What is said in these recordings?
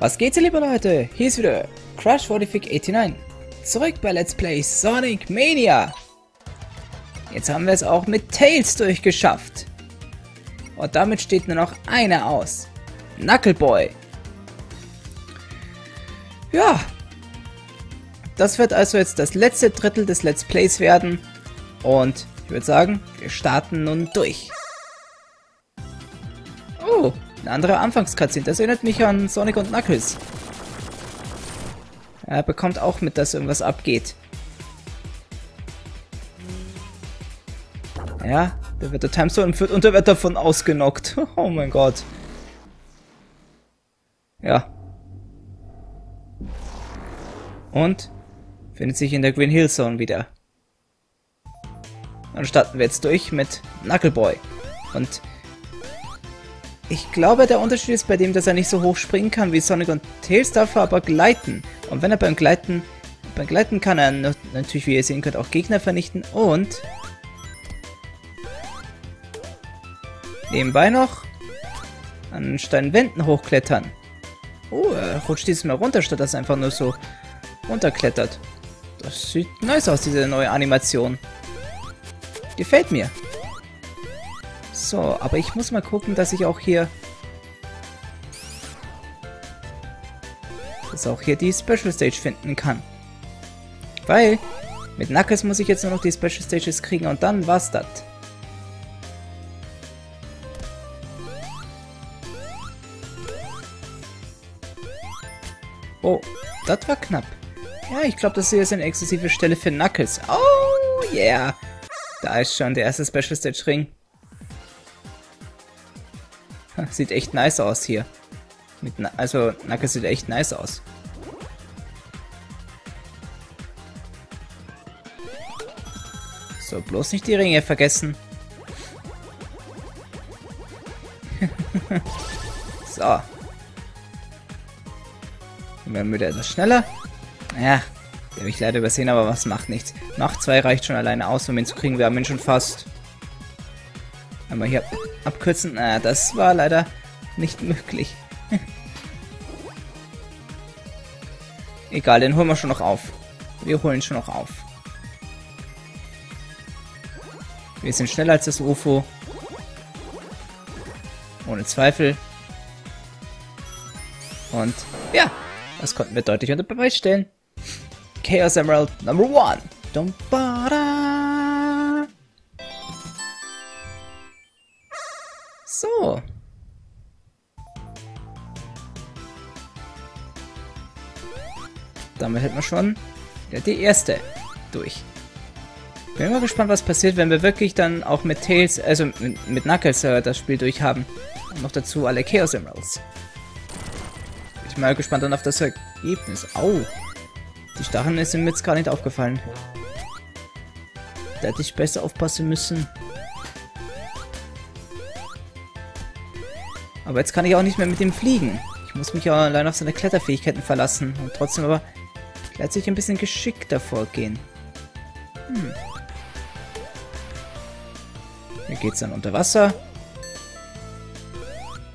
Was geht's ihr liebe Leute? Hier ist wieder Crush40Freak89. Zurück bei Let's Play Sonic Mania. Jetzt haben wir es auch mit Tails durchgeschafft. Und damit steht nur noch einer aus. Knuckleboy. Ja. Das wird also jetzt das letzte Drittel des Let's Plays werden. Und ich würde sagen, wir starten nun durch. Oh. Eine andere Anfangskatzin, das erinnert mich an Sonic und Knuckles. Er bekommt auch mit, dass irgendwas abgeht. Ja, da wird der Timestone und er wird davon ausgenockt. Oh mein Gott. Ja. Und findet sich in der Green Hill Zone wieder. Dann starten wir jetzt durch mit Knuckleboy. Und ich glaube, der Unterschied ist bei dem, dass er nicht so hoch springen kann wie Sonic und Tails, darf er aber gleiten. Und wenn er beim Gleiten kann er natürlich, wie ihr sehen könnt, auch Gegner vernichten und nebenbei noch an Steinwänden hochklettern. Oh, er rutscht diesmal runter, statt dass er einfach nur so runterklettert. Das sieht nice aus, diese neue Animation. Gefällt mir. So, aber ich muss mal gucken, dass ich auch hier... die Special Stage finden kann. Weil mit Knuckles muss ich jetzt nur noch die Special Stages kriegen und dann war's das. Oh, das war knapp. Ja, ich glaube, das hier ist eine exklusive Stelle für Knuckles. Oh, yeah! Da ist schon der erste Special Stage Ring. Sieht echt nice aus hier. Also, Knuckles sieht echt nice aus. So, bloß nicht die Ringe vergessen. So. Und dann wird er etwas schneller. Ja, den habe ich leider übersehen, aber was macht nichts. Noch zwei reicht schon alleine aus, um ihn zu kriegen. Wir haben ihn schon fast. Einmal hier abkürzen. Na, das war leider nicht möglich. Egal, den holen wir schon noch auf. Wir holen schon noch auf. Wir sind schneller als das UFO. Ohne Zweifel. Und ja, das konnten wir deutlich unter Beweis stellen. Chaos Emerald Number 1. Dum ba da. So. Damit hätten wir schon die erste durch. Bin mal gespannt, was passiert, wenn wir wirklich dann auch mit Tails, also mit Knuckles das Spiel durchhaben. Und noch dazu alle Chaos Emeralds. Bin ich mal gespannt dann auf das Ergebnis. Au. Die Stacheln sind mir jetzt gar nicht aufgefallen. Da hätte ich besser aufpassen müssen. Aber jetzt kann ich auch nicht mehr mit dem fliegen. Ich muss mich ja allein auf seine Kletterfähigkeiten verlassen. Und trotzdem aber letztlich ein bisschen geschickter vorgehen. Hm. Hier geht's dann unter Wasser.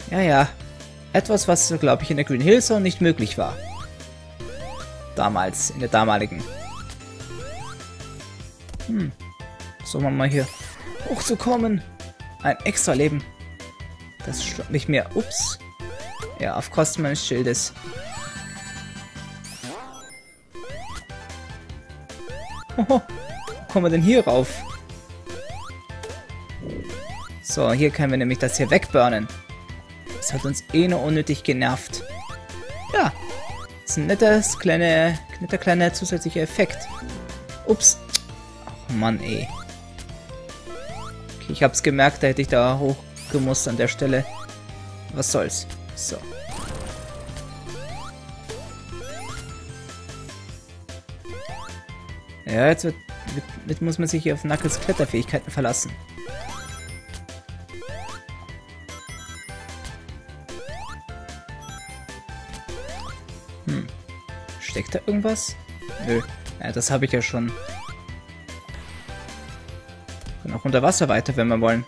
Ja, ja. Etwas, was, glaube ich, in der Green Hill Zone nicht möglich war. Damals, in der damaligen. Hm. Versuchen wir mal hier hochzukommen. Ein extra Leben. Das stört mich mehr. Ups. Ja, auf Kosten meines Schildes. Hoho. Wo kommen wir denn hier rauf? So, hier können wir nämlich das hier wegburnen. Das hat uns eh nur unnötig genervt. Ja. Das ist ein netter kleiner zusätzlicher Effekt. Ups. Ach Mann, ey. Okay, ich hab's gemerkt, da hätte ich da hoch muss an der Stelle. Was soll's. So. Ja, jetzt muss man sich hier auf Knuckles Kletterfähigkeiten verlassen. Hm. Steckt da irgendwas? Nö. Ja, das habe ich ja schon. Kann auch unter Wasser weiter, wenn wir wollen.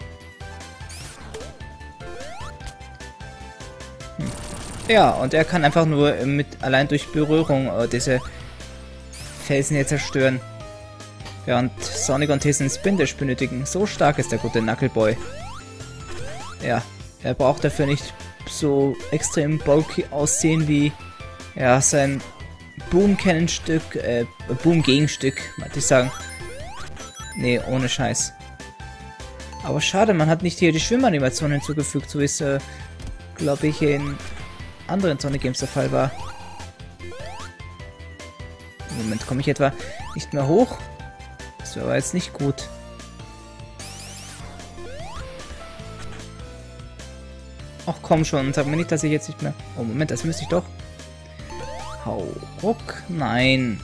Ja, und er kann einfach nur mit allein durch Berührung diese Felsen hier zerstören. Während Sonic und Tails einen Spin-Dash benötigen. So stark ist der gute Knuckleboy. Ja, er braucht dafür nicht so extrem bulky aussehen wie ja, sein Boom-Cannon-Stück, Boom-Gegenstück, möchte ich sagen. Nee, ohne Scheiß. Aber schade, man hat nicht hier die Schwimmanimation hinzugefügt, so wie es, glaube ich, in anderen Sonic Games der Fall war. Moment, komme ich etwa nicht mehr hoch? Das wäre aber jetzt nicht gut. Ach komm schon, sag mir nicht, dass ich jetzt nicht mehr... Oh Moment, das müsste ich doch. Hau ruck, nein.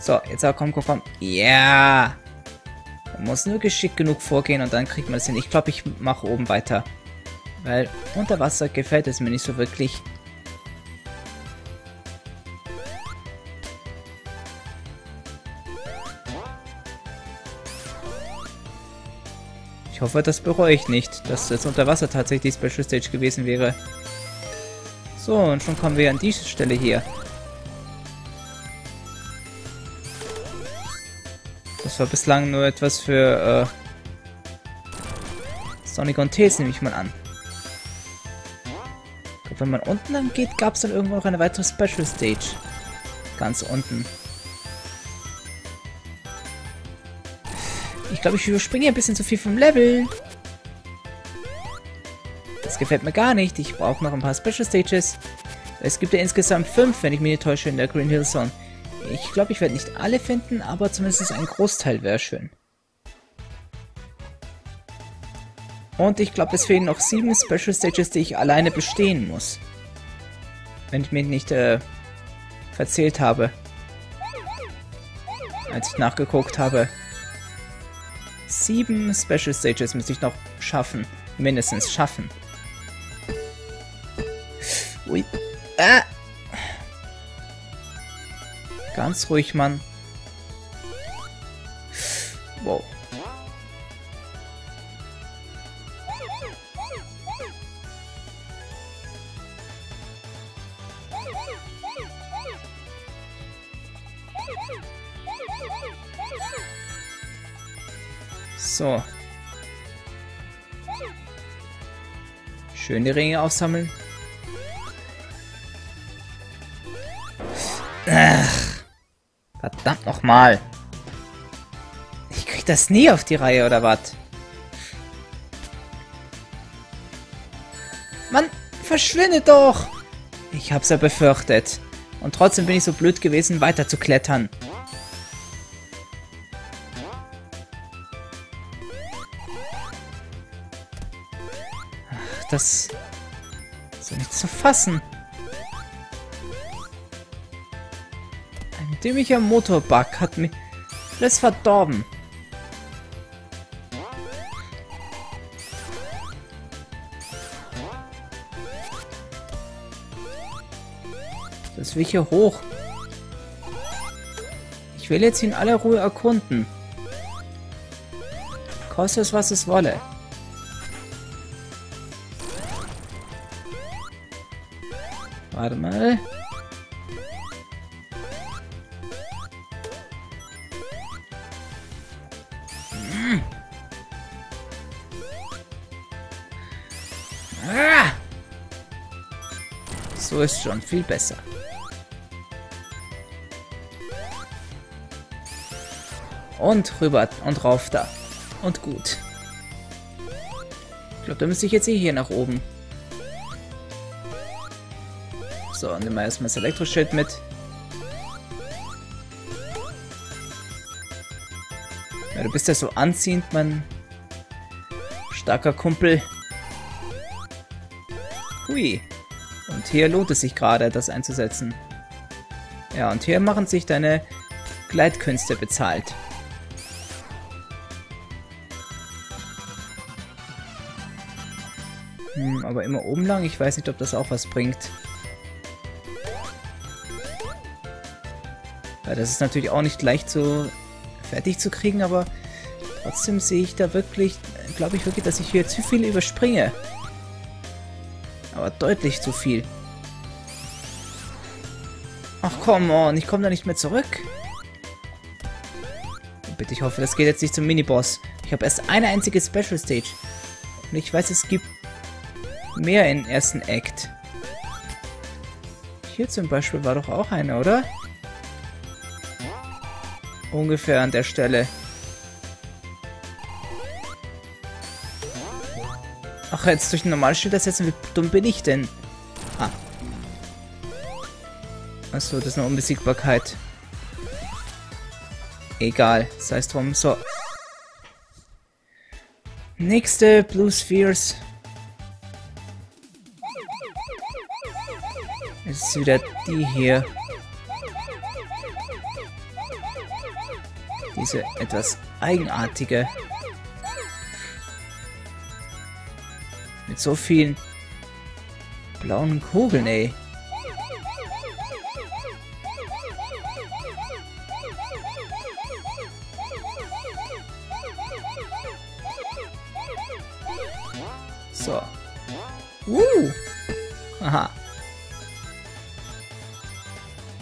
So, jetzt aber komm, komm, komm. Ja! Yeah. Man muss nur geschickt genug vorgehen und dann kriegt man es hin. Ich glaube, ich mache oben weiter. Weil unter Wasser gefällt es mir nicht so wirklich. Ich hoffe, das bereue ich nicht, dass jetzt unter Wasser tatsächlich die Special Stage gewesen wäre. So, und schon kommen wir an diese Stelle hier. Das war bislang nur etwas für Sonic und Tails, nehme ich mal an. Ich glaube, wenn man unten lang geht, gab es dann irgendwo noch eine weitere Special Stage. Ganz unten. Ich glaube, ich überspringe ein bisschen zu viel vom Level. Das gefällt mir gar nicht. Ich brauche noch ein paar Special Stages. Es gibt ja insgesamt 5, wenn ich mich nicht täusche, in der Green Hill Zone. Ich glaube, ich werde nicht alle finden, aber zumindest ein Großteil wäre schön. Und ich glaube, es fehlen noch 7 Special Stages, die ich alleine bestehen muss. Wenn ich mich nicht verzählt habe. Als ich nachgeguckt habe. 7 Special Stages müsste ich noch schaffen. Mindestens schaffen. Ui. Ah! Ganz ruhig, Mann. Wow. So. Schön die Ringe aufsammeln. Ach. Verdammt nochmal. Ich krieg das nie auf die Reihe, oder was? Mann, verschwinde doch! Ich hab's ja befürchtet. Und trotzdem bin ich so blöd gewesen, weiter zu klettern. Ach, das ist ja nicht zu fassen. Dämlicher Motorbug hat mich alles verdorben. Das will ich hier hoch. Ich will jetzt in aller Ruhe erkunden. Kostet es, was es wolle. Warte mal. So ist schon viel besser. Und rüber und rauf da. Und gut. Ich glaube, da müsste ich jetzt hier nach oben. So, nehmen wir erstmal das Elektroschild mit. Ja, du bist ja so anziehend, mein starker Kumpel. Hui. Und hier lohnt es sich gerade, das einzusetzen. Ja, und hier machen sich deine Gleitkünste bezahlt. Hm, aber immer oben lang, ich weiß nicht, ob das auch was bringt. Weil das ist natürlich auch nicht leicht zu fertig zu kriegen, aber trotzdem sehe ich da wirklich, glaube ich wirklich, dass ich hier zu viel überspringe. Aber deutlich zu viel. Ach, come on, ich komme da nicht mehr zurück. Bitte, ich hoffe, das geht jetzt nicht zum Miniboss. Ich habe erst eine einzige Special Stage. Und ich weiß, es gibt mehr im ersten Act. Hier zum Beispiel war doch auch eine, oder? Ungefähr an der Stelle. Ach, jetzt durch ein normales Schild ersetzen, wie dumm bin ich denn? Ah. Achso, das ist eine Unbesiegbarkeit. Egal, sei es drum. So. Nächste Blue Spheres. Es ist wieder die hier. Diese etwas eigenartige. Mit so vielen blauen Kugeln, ey. So. Aha.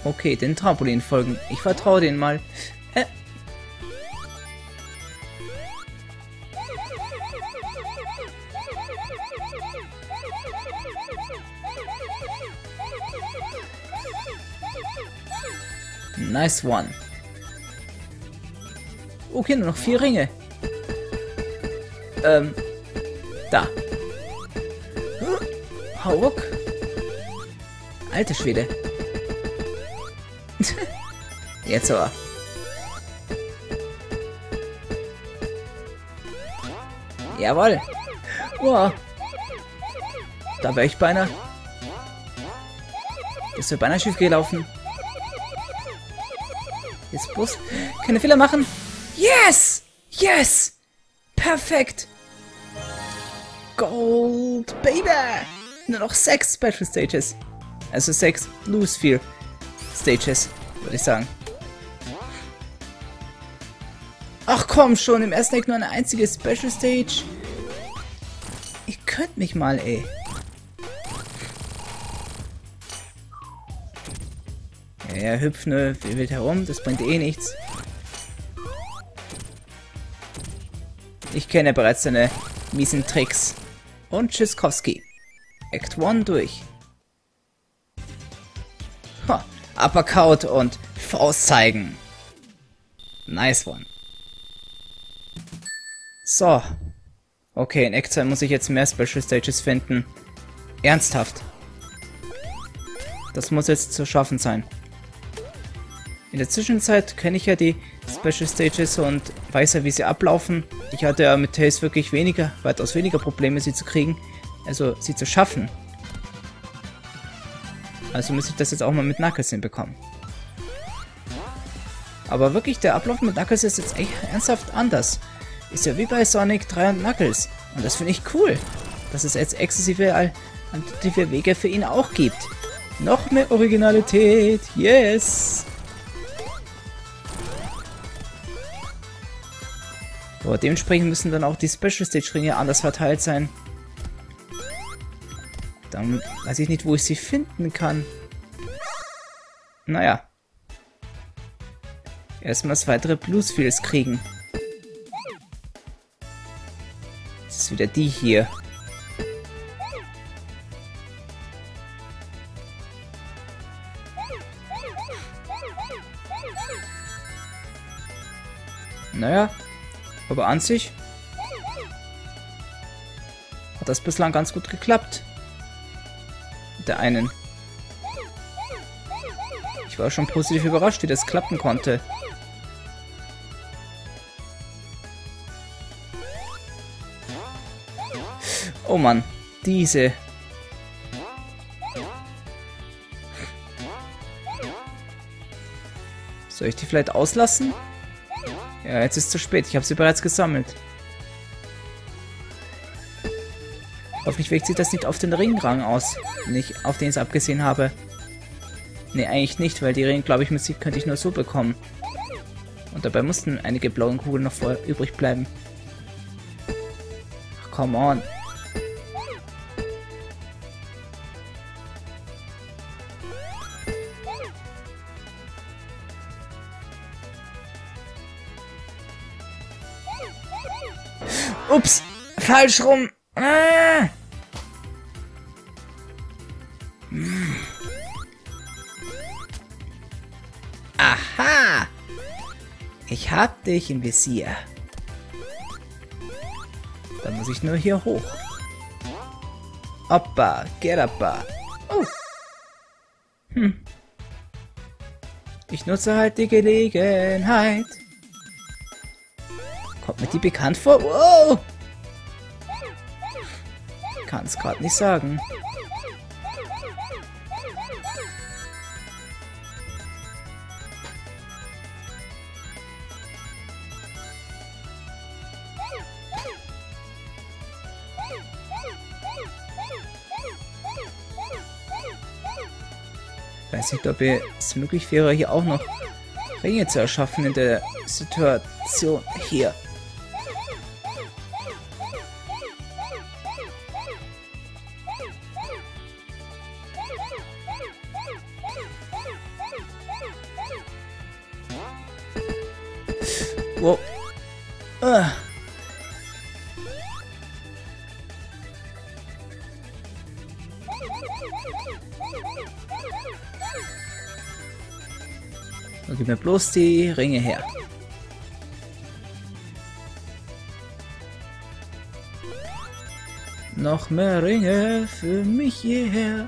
Okay, den Trampolin folgen. Ich vertraue denen mal. Nice one. Okay, nur noch 4 Ringe. Da. Hauruck. Alte Schwede. Jetzt aber. Jawohl. Wow. Da wäre ich beinahe. Das wäre beinahe schief gelaufen. Jetzt bloß keine Fehler machen. Yes! Yes! Perfekt! Gold, baby! Nur noch 6 Special Stages. Also 6 Blue Sphere Stages, würde ich sagen. Ach komm schon, im ersten Eck nur eine einzige Special Stage. Ihr könnt mich mal, ey. Ja, hüpfen, wir wild herum, das bringt eh nichts. Ich kenne bereits seine miesen Tricks. Und Tschüsskowski. Act 1 durch. Ha, Uppercut und Faust zeigen. Nice one. So. Okay, in Act 2 muss ich jetzt mehr Special Stages finden. Ernsthaft. Das muss jetzt zu schaffen sein. In der Zwischenzeit kenne ich ja die Special Stages und weiß ja, wie sie ablaufen. Ich hatte ja mit Tails wirklich weitaus weniger Probleme, sie zu kriegen, also sie zu schaffen. Also müsste ich das jetzt auch mal mit Knuckles hinbekommen. Aber wirklich, der Ablauf mit Knuckles ist jetzt echt ernsthaft anders. Ist ja wie bei Sonic 3 und Knuckles. Und das finde ich cool, dass es jetzt exzessive alternative Wege für ihn auch gibt. Noch mehr Originalität, yes! Aber dementsprechend müssen dann auch die Special Stage Ringe anders verteilt sein. Dann weiß ich nicht, wo ich sie finden kann. Naja. Erstmal das weitere Blue Spheres kriegen. Das ist wieder die hier. Naja. Aber an sich hat das bislang ganz gut geklappt. Mit der einen. Ich war schon positiv überrascht, wie das klappen konnte. Oh Mann, diese. Soll ich die vielleicht auslassen? Ja, jetzt ist es zu spät. Ich habe sie bereits gesammelt. Hoffentlich wirkt sich das nicht auf den Ringrang aus, nicht auf den ich es abgesehen habe. Ne, eigentlich nicht, weil die Ring, glaube ich, mit sie könnte ich nur so bekommen. Und dabei mussten einige blaue Kugeln noch vorher übrig bleiben. Ach, come on. Ups, falsch rum. Ah. Aha! Ich hab dich im Visier. Dann muss ich nur hier hoch. Oppa, get uppa. Oh. Hm. Ich nutze halt die Gelegenheit. Kommt mir die bekannt vor? Wow! Kann's gerade nicht sagen. Weiß nicht, ob es möglich wäre, hier auch noch Ringe zu erschaffen in der Situation hier. Wow. Gib mir bloß die Ringe her. Noch mehr Ringe für mich hierher.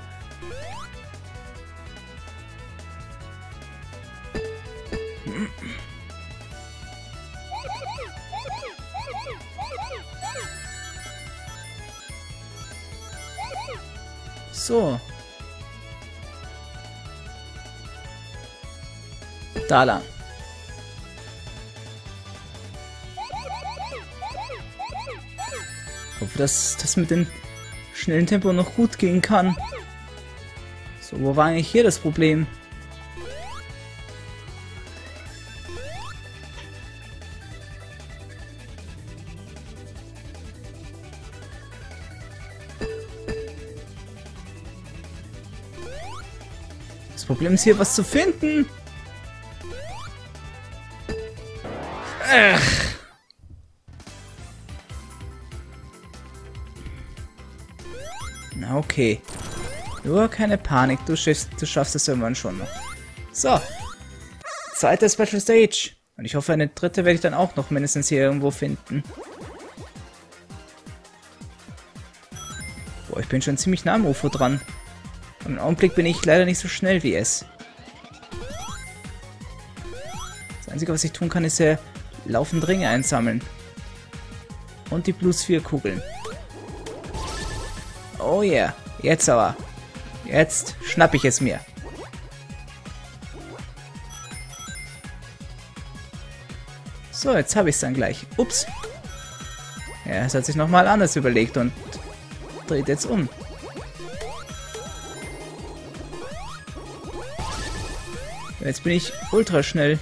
So. Da lang. Ich hoffe, dass das mit dem schnellen Tempo noch gut gehen kann. So, wo war eigentlich hier das Problem? Das Problem ist hier, was zu finden. Na okay. Nur keine Panik, du schaffst es irgendwann schon noch. So. Zweite Special Stage. Und ich hoffe, eine dritte werde ich dann auch noch mindestens hier irgendwo finden. Boah, ich bin schon ziemlich nah am UFO dran. Und im Augenblick bin ich leider nicht so schnell wie es. Das Einzige, was ich tun kann, ist ja laufend Ringe einsammeln. Und die Blue Sphere Kugeln. Oh yeah. Jetzt aber. Jetzt schnapp ich es mir. So, jetzt habe ich es dann gleich. Ups. Ja, es hat sich nochmal anders überlegt und dreht jetzt um. Jetzt bin ich ultra schnell.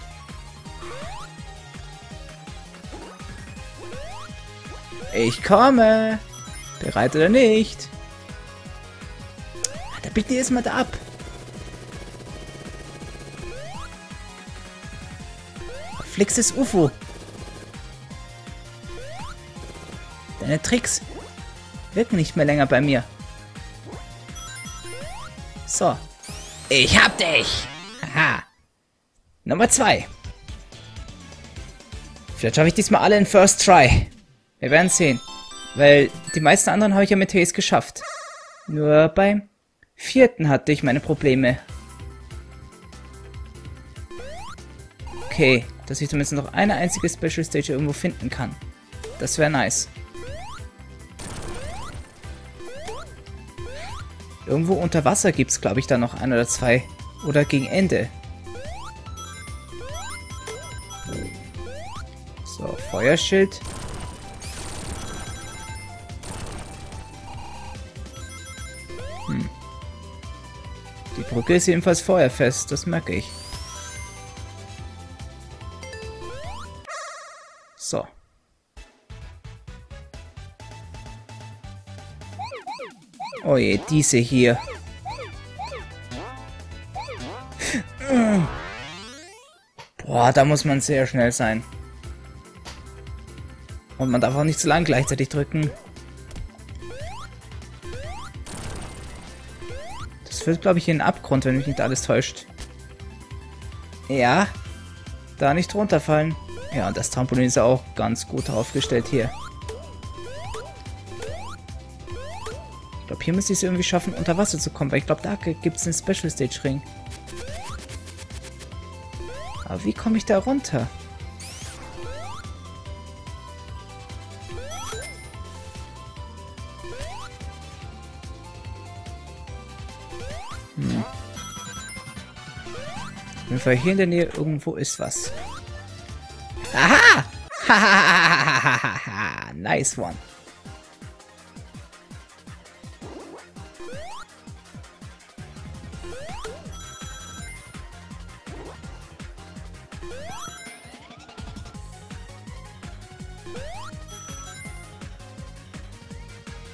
Ich komme! Bereit oder nicht? Da biegt ihr erstmal da ab. Flixes UFO. Deine Tricks wirken nicht mehr länger bei mir. So. Ich hab dich! Haha. Nummer 2. Vielleicht schaffe ich diesmal alle in First Try. Wir werden sehen, weil die meisten anderen habe ich ja mit Tails geschafft. Nur beim vierten hatte ich meine Probleme. Okay, dass ich zumindest noch eine einzige Special Stage irgendwo finden kann. Das wäre nice. Irgendwo unter Wasser gibt es, glaube ich, da noch ein oder zwei. Oder gegen Ende. So, Feuerschild. Die Brücke ist jedenfalls feuerfest, das merke ich. Oh je, diese hier. Boah, da muss man sehr schnell sein. Und man darf auch nicht zu lang gleichzeitig drücken. Das führt, glaube ich, in den Abgrund, wenn mich nicht alles täuscht. Ja, da nicht runterfallen. Ja, und das Trampolin ist auch ganz gut aufgestellt hier. Ich glaube, hier müsste ich es irgendwie schaffen, unter Wasser zu kommen, weil ich glaube, da gibt es einen Special Stage Ring. Aber wie komme ich da runter? Weil hier in der Nähe irgendwo ist was. Aha! Hahaha! Nice one.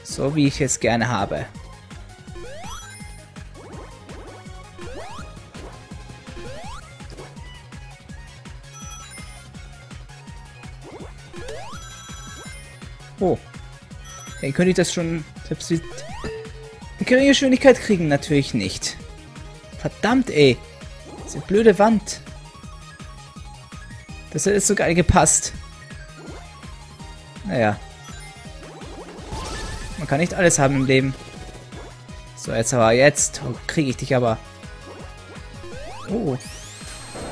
So wie ich es gerne habe. Oh. Dann könnte ich das schon... Selbst mit geringer Geschwindigkeit kriegen, natürlich nicht. Verdammt, ey. Diese blöde Wand. Das hätte jetzt sogar gepasst. Naja. Man kann nicht alles haben im Leben. So, jetzt aber jetzt. Oh, kriege ich dich aber. Oh.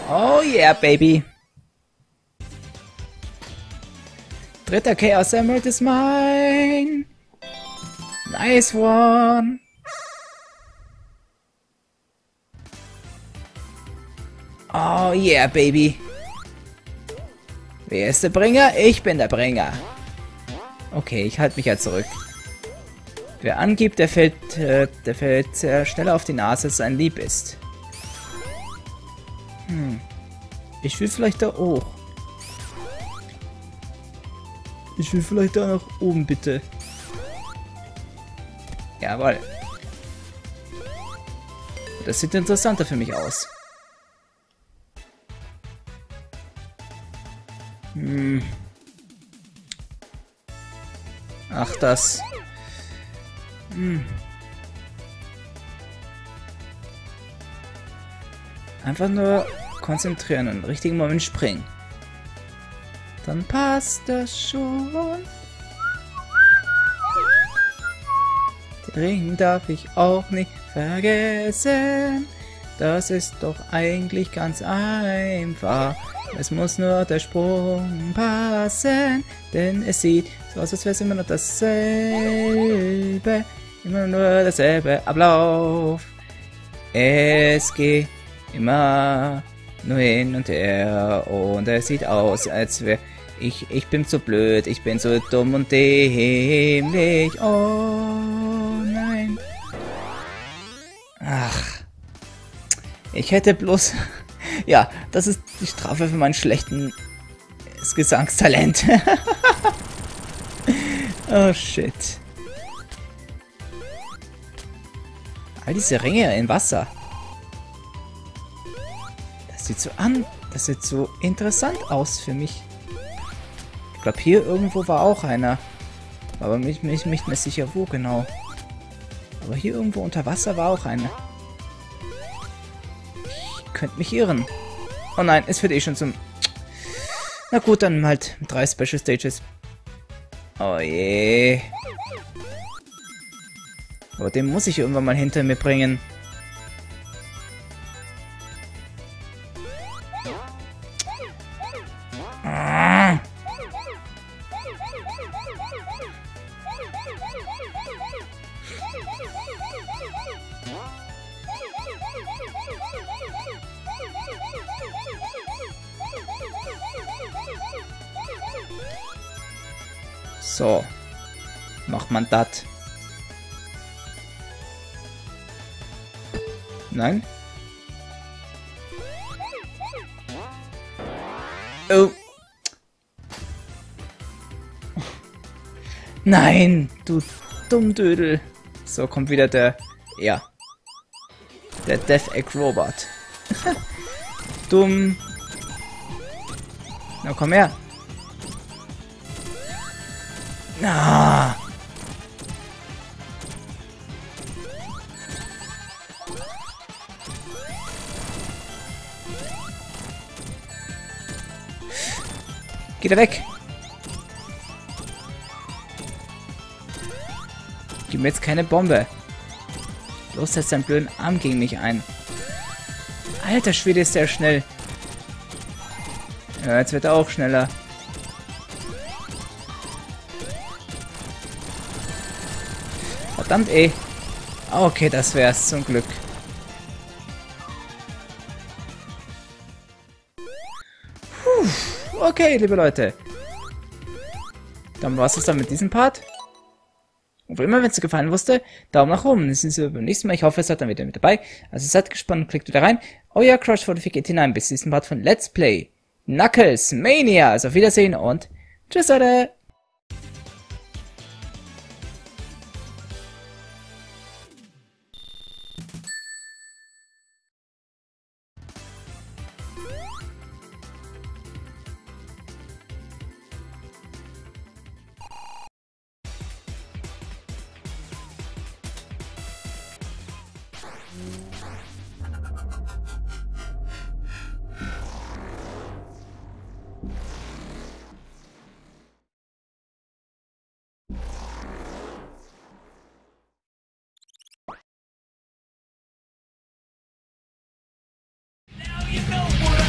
Oh yeah, baby. Dritter Chaos Emerald ist mein! Nice one! Oh yeah, baby! Wer ist der Bringer? Ich bin der Bringer! Okay, ich halte mich ja zurück. Wer angibt, der fällt schneller auf die Nase, als sein Lieb ist. Hm. Ich will vielleicht da hoch. Ich will vielleicht da nach oben, bitte. Jawohl. Das sieht interessanter für mich aus. Hm. Ach, das. Hm. Einfach nur konzentrieren und im richtigen Moment springen. Dann passt das schon. Den Ring darf ich auch nicht vergessen. Das ist doch eigentlich ganz einfach. Es muss nur der Sprung passen. Denn es sieht so aus, als wäre es immer nur dasselbe. Immer nur dasselbe Ablauf. Es geht immer nur hin und her. Und es sieht aus, als wäre... Ich bin so blöd, ich bin so dumm und dämlich. Oh nein. Ach. Ich hätte bloß... Ja, das ist die Strafe für mein schlechtes Gesangstalent. Oh shit. All diese Ringe im Wasser. Das sieht so interessant aus für mich. Ich glaube, hier irgendwo war auch einer. Aber ich bin mir nicht mehr sicher, wo genau. Aber hier irgendwo unter Wasser war auch einer. Ich könnte mich irren. Oh nein, es wird eh schon zum... Na gut, dann halt 3 Special Stages. Oh je. Aber den muss ich irgendwann mal hinter mir bringen. So, macht man das? Nein? Oh. Nein, du Dummdödel. So, kommt wieder der... Ja. Der Death Egg Robot. Dumm. Na, komm her. Na. Geht er weg. Gib mir jetzt keine Bombe. Los, setzt deinen blöden Arm gegen mich ein. Alter Schwede, ist der schnell. Ja, jetzt wird er auch schneller. Verdammt, ey. Okay, das wär's zum Glück. Puh, okay, liebe Leute. Dann war's das dann mit diesem Part. Und wie immer, wenn es dir gefallen wusste, Daumen nach oben. Das sind wir beim nächsten Mal. Ich hoffe, ihr seid dann wieder mit dabei. Also seid gespannt, klickt wieder rein. Euer Crush40Freak89 bis nächsten Part von Let's Play Knuckles Mania. Also auf Wiedersehen und tschüss, Leute. You know what?